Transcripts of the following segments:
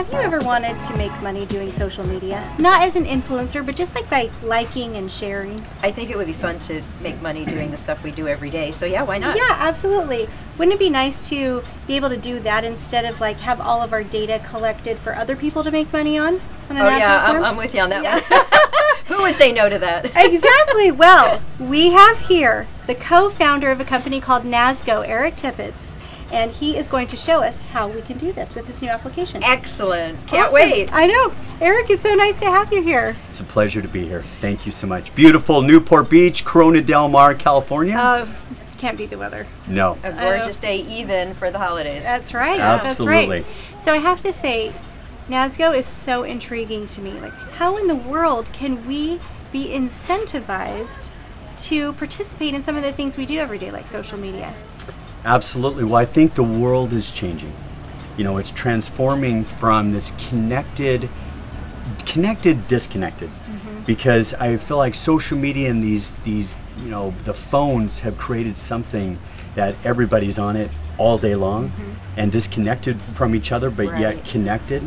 Have you ever wanted to make money doing social media? Not as an influencer, but just like liking and sharing. I think it would be fun to make money doing the stuff we do every day, so yeah, why not? Yeah, absolutely. Wouldn't it be nice to be able to do that instead of like have all of our data collected for other people to make money on? I'm with you on that one. Who would say no to that? Exactly. Well, we have here the co-founder of a company called Nasgo, Eric Tippetts. And he is going to show us how we can do this with his new application. Excellent. Can't wait. I know. Eric, it's so nice to have you here. It's a pleasure to be here. Thank you so much. Beautiful Newport Beach, Corona Del Mar, California. Can't beat the weather. No. A gorgeous day even for the holidays. That's right. Absolutely. That's right. So I have to say, Nasgo is so intriguing to me. Like, how in the world can we be incentivized to participate in some of the things we do every day, like social media? Absolutely. Well, I think the world is changing. You know, it's transforming from this disconnected, because I feel like social media and these, you know, the phones have created something that everybody's on it all day long and disconnected from each other, but yet connected.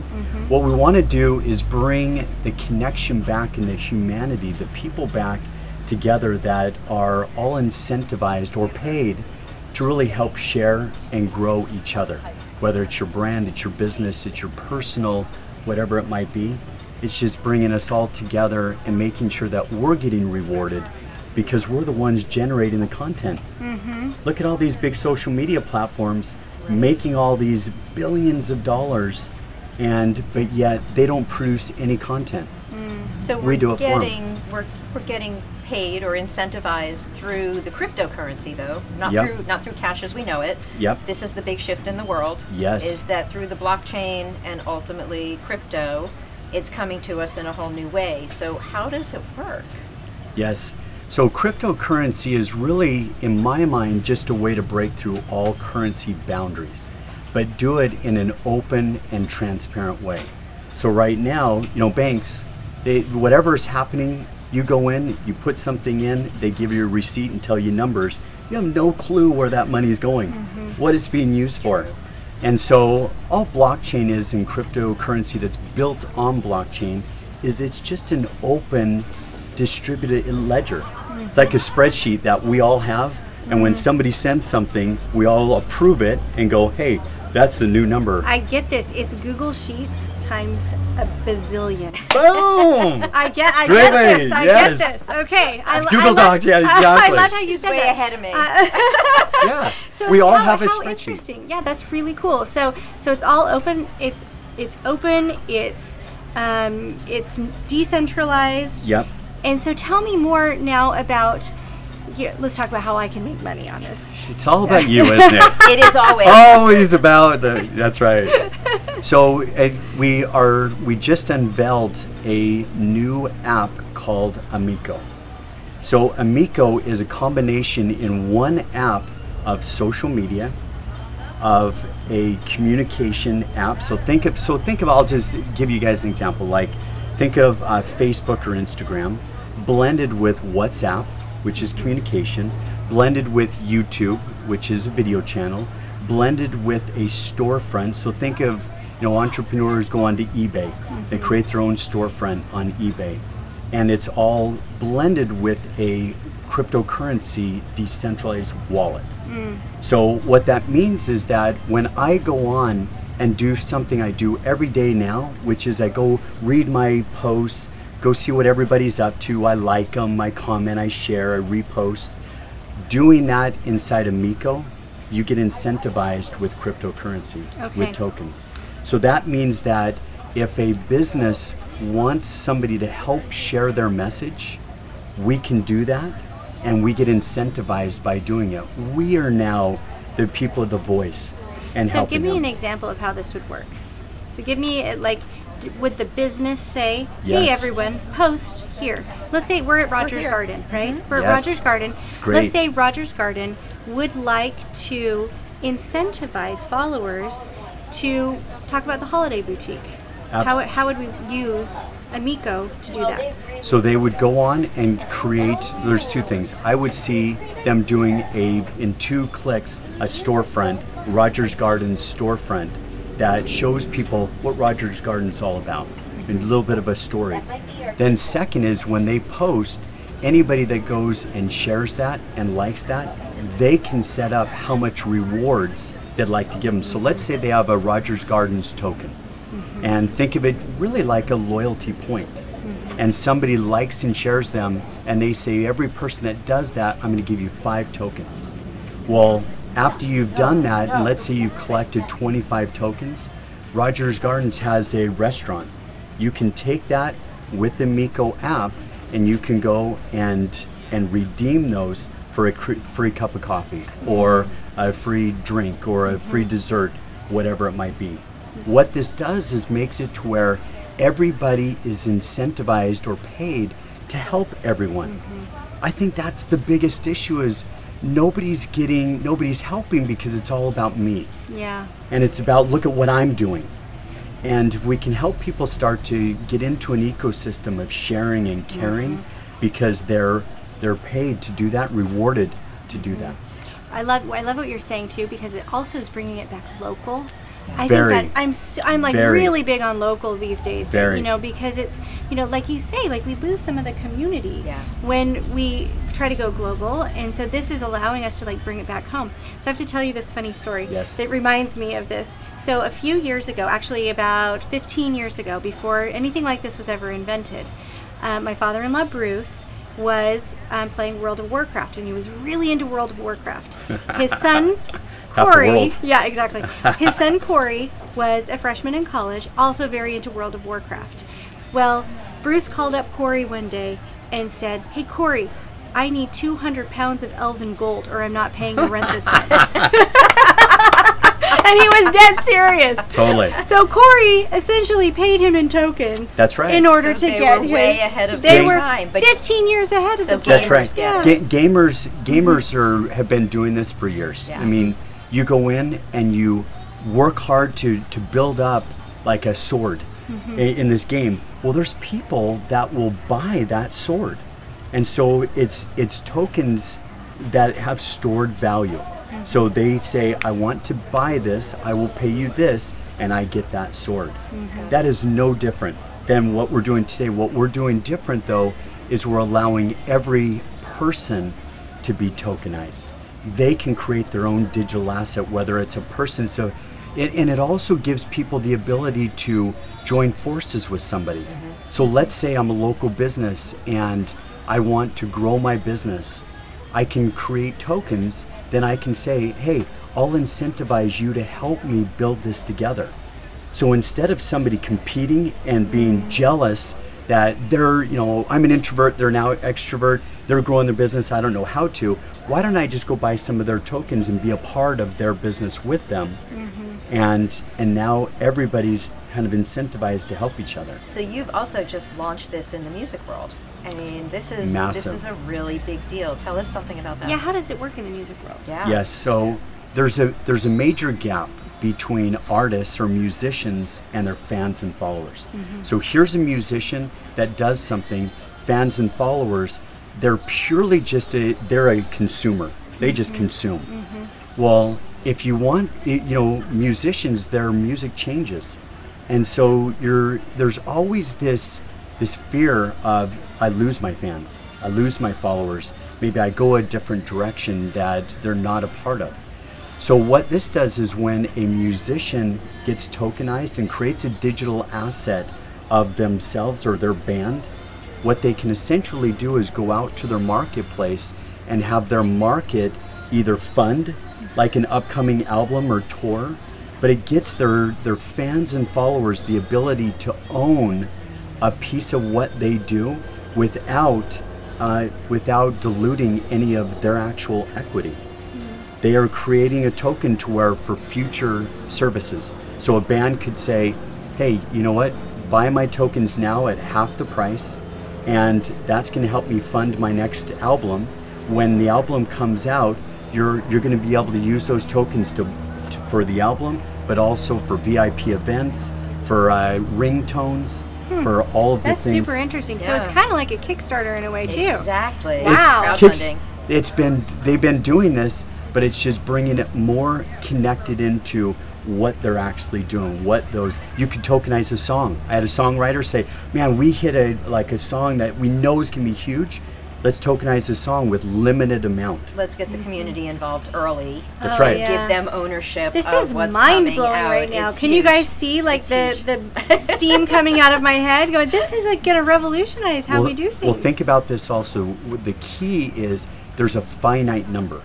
What we want to do is bring the connection back and the humanity, the people back together that are all incentivized or paid to really help share and grow each other. Whether it's your brand, it's your business, it's your personal, whatever it might be. It's just bringing us all together and making sure that we're getting rewarded because we're the ones generating the content. Look at all these big social media platforms making all these billions of dollars, but yet they don't produce any content. So we're getting paid or incentivized through the cryptocurrency, though not through cash as we know it. This is the big shift in the world. Is that through the blockchain and ultimately crypto, it's coming to us in a whole new way. So how does it work? Yes. So cryptocurrency is really, in my mind, just a way to break through all currency boundaries, but do it in an open and transparent way. So right now, you know, banks, whatever is happening, you go in, you put something in, they give you a receipt and tell you numbers. You have no clue where that money is going, what it's being used for. And so all blockchain is, in cryptocurrency that's built on blockchain, is it's just an open distributed ledger. It's like a spreadsheet that we all have, and when somebody sends something, we all approve it and go, hey, that's the new number. I get this. It's Google Sheets times a bazillion. Boom! I get this. Okay. Google Docs, yeah, exactly. I love how you said that. Ahead of me. So we all have a spreadsheet. Interesting. Yeah, that's really cool. So it's all open. It's open. It's decentralized. And so tell me more now about. Here, let's talk about how I can make money on this. It's all about you, isn't it? It is always. Always about the. That's right. So we just unveiled a new app called Amiko. So Amiko is a combination in one app of social media, of a communication app. So think of. I'll just give you guys an example. Like, think of Facebook or Instagram, blended with WhatsApp, which is communication, blended with YouTube, which is a video channel, blended with a storefront. So think of, you know, entrepreneurs go onto eBay, they create their own storefront on eBay, and it's all blended with a cryptocurrency decentralized wallet. So what that means is that when I go on and do something I do every day now, which is I go read my posts, go see what everybody's up to, I like them, I comment, I share, I repost. Doing that inside Amiko, you get incentivized with cryptocurrency, with tokens. So that means that if a business wants somebody to help share their message, we can do that, and we get incentivized by doing it. We are now the people of the voice and helping them. So give me an example of how this would work. So give me, like, would the business say, hey everyone, post here. Let's say we're at Rogers Garden, right? We're at Rogers Garden. Let's say Rogers Garden would like to incentivize followers to talk about the holiday boutique. How would we use Amiko to do that? So they would go on and create, there's two things. I would see them doing in 2 clicks, a storefront, Rogers Garden storefront, that shows people what Rogers Gardens is all about, and a little bit of a story. Then second is when they post, anybody that goes and shares that and likes that, they can set up how much rewards they'd like to give them. So let's say they have a Rogers Gardens token, and think of it really like a loyalty point. And somebody likes and shares them, and they say, every person that does that, I'm going to give you 5 tokens. Well, after you've done that, and let's say you've collected 25 tokens, Rogers Gardens has a restaurant. You can take that with the Amiko app, and you can go and redeem those for a free cup of coffee, or a free drink, or a free dessert, whatever it might be. What this does is makes it to where everybody is incentivized or paid to help everyone. I think that's the biggest issue, is nobody's helping, because it's all about me. Yeah. And it's about, look at what I'm doing. And if we can help people start to get into an ecosystem of sharing and caring, because they're paid to do that, rewarded to do that. I love what you're saying too, because it also is bringing it back local. I think that I'm like really big on local these days, you know, because it's, you know, like you say, like we lose some of the community when we try to go global, and so this is allowing us to like bring it back home. So I have to tell you this funny story that reminds me of this. So a few years ago, actually about 15 years ago, before anything like this was ever invented, my father-in-law Bruce was playing World of Warcraft, and he was really into World of Warcraft. His son Corey, yeah, exactly. His son Corey was a freshman in college, also very into World of Warcraft. Well, Bruce called up Corey one day and said, "Hey Corey, I need 200 pounds of elven gold, or I'm not paying the rent this month." And he was dead serious. Totally. So Corey essentially paid him in tokens. That's right. In order to get his. They were way ahead of their time. They were 15 years ahead of the game. That's right. Yeah. Gamers have been doing this for years. Yeah. I mean, you go in and you work hard to build up like a sword in this game. Well, there's people that will buy that sword. And so it's tokens that have stored value. So they say, I want to buy this, I will pay you this, and I get that sword. That is no different than what we're doing today. What we're doing different, though, is we're allowing every person to be tokenized. They can create their own digital asset, whether it's a person, and it also gives people the ability to join forces with somebody. So let's say I'm a local business and I want to grow my business. I can create tokens, then I can say, hey, I'll incentivize you to help me build this together. So instead of somebody competing and being jealous that they're, you know, I'm an introvert, they're now extrovert, they're growing their business, I don't know how to, why don't I just go buy some of their tokens and be a part of their business with them? And now everybody's kind of incentivized to help each other. So you've also just launched this in the music world. I mean, this is a really big deal. Tell us something about that. Yeah, how does it work in the music world? Yeah. Yes, so there's a major gap between artists or musicians and their fans and followers. So here's a musician that does something, fans and followers, they're purely just they're a consumer. They just consume. Well, if you want, you know, musicians, their music changes. And so there's always this fear of, I lose my fans, I lose my followers, maybe I go a different direction that they're not a part of. So what this does is when a musician gets tokenized and creates a digital asset of themselves or their band, what they can essentially do is go out to their marketplace and have their market either fund like an upcoming album or tour, but it gets their fans and followers the ability to own a piece of what they do without diluting any of their actual equity. They are creating a token to where for future services. So a band could say, hey, you know what, buy my tokens now at half the price, and that's gonna help me fund my next album. When the album comes out, you're gonna be able to use those tokens for the album, but also for VIP events, for ringtones, for all of the things. That's super interesting. Yeah. So it's kind of like a Kickstarter in a way, too. Exactly. Wow. They've been doing this, but it's just bringing it more connected into what they're actually doing, what those, you could tokenize a song. I had a songwriter say, man, we hit a song that we know is going to be huge. Let's tokenize the song with limited amount. Let's get the community involved early. That's right. Yeah. Give them ownership. This is mind blowing right now. It's Can you guys see like the steam coming out of my head? Going, this is like gonna revolutionize how we do things. Well, think about this also. The key is there's a finite number.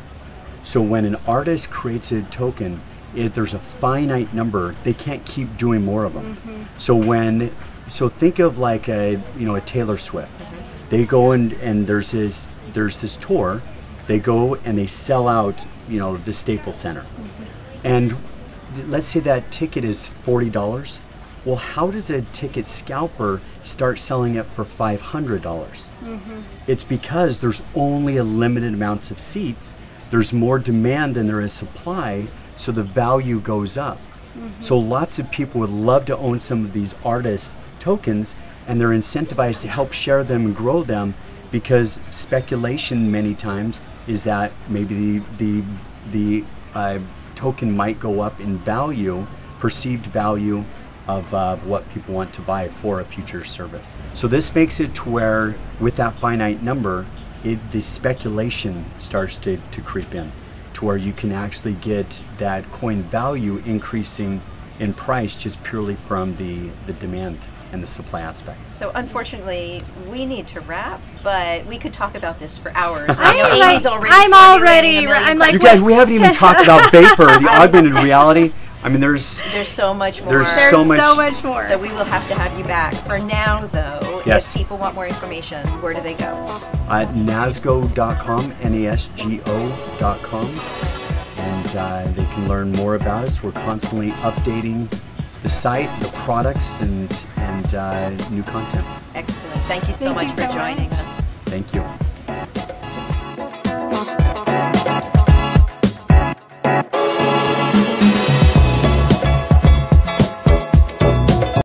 So when an artist creates a token, there's a finite number. They can't keep doing more of them. Mm-hmm. So think of like a Taylor Swift. They go and there's this tour, they go and they sell out, the Staples Center. Mm-hmm. And let's say that ticket is $40. Well, how does a ticket scalper start selling it for $500? Mm-hmm. It's because there's only a limited amount of seats, there's more demand than there is supply, so the value goes up. Mm-hmm. So lots of people would love to own some of these artists' tokens, and they're incentivized to help share them and grow them, because speculation many times is that maybe the token might go up in value, perceived value of what people want to buy for a future service. So this makes it to where with that finite number, the speculation starts to creep in, to where you can actually get that coin value increasing in price just purely from the demand and the supply aspect. So unfortunately, we need to wrap, but we could talk about this for hours. I know Amy's already. I'm like, you guys, we haven't even talked about vapor, the augmented reality. I mean, there's so much more. There's so much more. So we will have to have you back. For now, though, yes. If people want more information, where do they go? At nasgo.com, NASGO.com, and they can learn more about us. We're constantly updating the site, the products, and new content. Excellent. Thank you so much for joining us. Thank you.